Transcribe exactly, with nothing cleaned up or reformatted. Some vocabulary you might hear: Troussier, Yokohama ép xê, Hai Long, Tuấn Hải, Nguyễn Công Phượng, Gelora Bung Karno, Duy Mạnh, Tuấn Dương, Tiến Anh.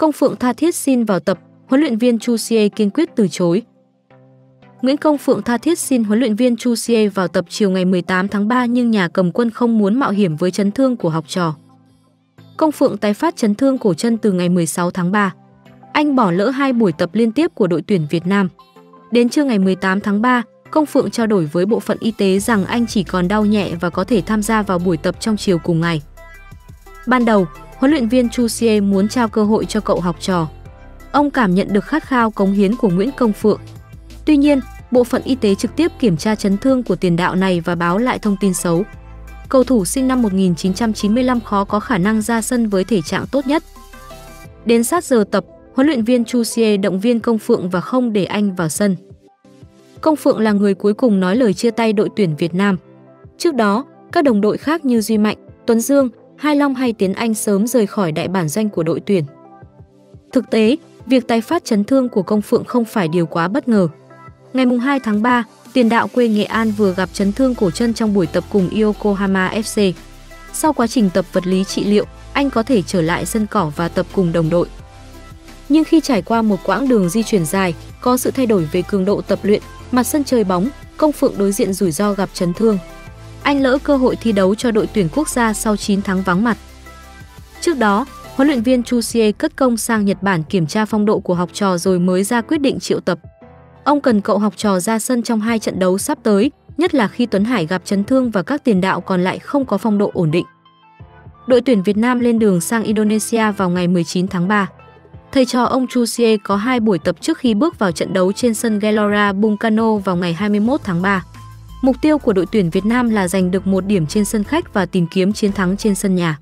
Công Phượng tha thiết xin vào tập, huấn luyện viên Troussier kiên quyết từ chối. Nguyễn Công Phượng tha thiết xin huấn luyện viên Troussier vào tập chiều ngày mười tám tháng ba nhưng nhà cầm quân không muốn mạo hiểm với chấn thương của học trò. Công Phượng tái phát chấn thương cổ chân từ ngày mười sáu tháng ba. Anh bỏ lỡ hai buổi tập liên tiếp của đội tuyển Việt Nam. Đến trưa ngày mười tám tháng ba, Công Phượng trao đổi với bộ phận y tế rằng anh chỉ còn đau nhẹ và có thể tham gia vào buổi tập trong chiều cùng ngày. Ban đầu, huấn luyện viên Troussier muốn trao cơ hội cho cậu học trò. Ông cảm nhận được khát khao cống hiến của Nguyễn Công Phượng. Tuy nhiên, bộ phận y tế trực tiếp kiểm tra chấn thương của tiền đạo này và báo lại thông tin xấu. Cầu thủ sinh năm một nghìn chín trăm chín mươi lăm khó có khả năng ra sân với thể trạng tốt nhất. Đến sát giờ tập, huấn luyện viên Troussier động viên Công Phượng và không để anh vào sân. Công Phượng là người cuối cùng nói lời chia tay đội tuyển Việt Nam. Trước đó, các đồng đội khác như Duy Mạnh, Tuấn Dương, Hai Long hay Tiến Anh sớm rời khỏi đại bản doanh của đội tuyển. Thực tế, việc tái phát chấn thương của Công Phượng không phải điều quá bất ngờ. Ngày hai tháng ba, tiền đạo quê Nghệ An vừa gặp chấn thương cổ chân trong buổi tập cùng Yokohama ép xê. Sau quá trình tập vật lý trị liệu, anh có thể trở lại sân cỏ và tập cùng đồng đội. Nhưng khi trải qua một quãng đường di chuyển dài, có sự thay đổi về cường độ tập luyện, mặt sân chơi bóng, Công Phượng đối diện rủi ro gặp chấn thương. Anh lỡ cơ hội thi đấu cho đội tuyển quốc gia sau chín tháng vắng mặt. Trước đó, huấn luyện viên Troussier cất công sang Nhật Bản kiểm tra phong độ của học trò rồi mới ra quyết định triệu tập. Ông cần cậu học trò ra sân trong hai trận đấu sắp tới, nhất là khi Tuấn Hải gặp chấn thương và các tiền đạo còn lại không có phong độ ổn định. Đội tuyển Việt Nam lên đường sang Indonesia vào ngày mười chín tháng ba. Thầy trò ông Troussier có hai buổi tập trước khi bước vào trận đấu trên sân Gelora Bung Karno vào ngày hai mươi mốt tháng ba. Mục tiêu của đội tuyển Việt Nam là giành được một điểm trên sân khách và tìm kiếm chiến thắng trên sân nhà.